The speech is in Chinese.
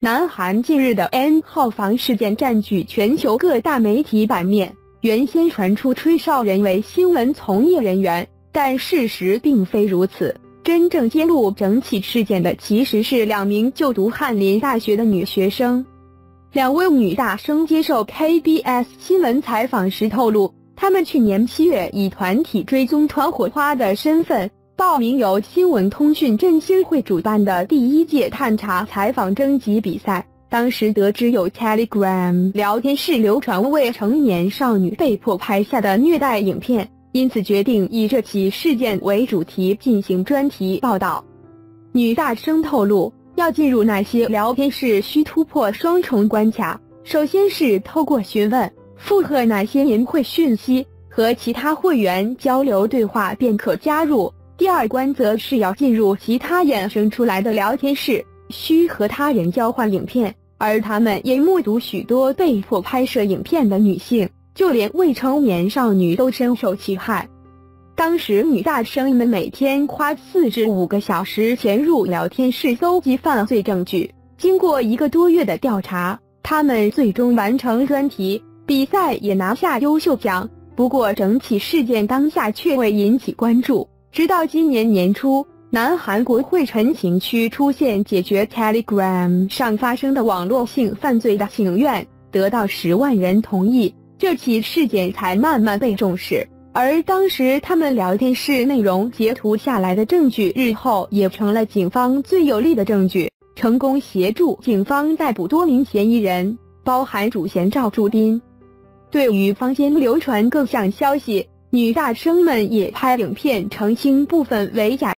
南韩近日的 N 号房事件占据全球各大媒体版面，原先传出吹哨人为新闻从业人员，但事实并非如此。真正揭露整起事件的其实是两名就读翰林大学的女学生。两位女大生接受 KBS 新闻采访时透露，她们去年7月以团体追踪团火花的身份，报名由新闻通讯振兴会主办的第1届探查采访征集比赛，当时得知有 Telegram 聊天室流传未成年少女被迫拍下的虐待影片，因此决定以这起事件为主题进行专题报道。女大生透露，要进入那些聊天室需突破双重关卡，首先是透过询问、附和那些淫秽讯息和其他会员交流对话便可加入。第二关则是要进入其他衍生出来的聊天室，需和他人交换影片，而他们也目睹许多被迫拍摄影片的女性，就连未成年少女都深受其害。当时女大生们每天花4至5个小时潜入聊天室搜集犯罪证据，经过1个多月的调查，她们最终完成专题比赛，也拿下优秀奖。不过整起事件当下却未引起关注。直到今年年初，南韩国会陈情区出现解决 Telegram 上发生的网络性犯罪的请愿，得到10万人同意，这起事件才慢慢被重视。而当时他们聊天室内容截图下来的证据，日后也成了警方最有力的证据，成功协助警方逮捕多名嫌疑人，包含主嫌赵柱斌。对于坊间流传各项消息，女大生们也拍影片澄清部分为假。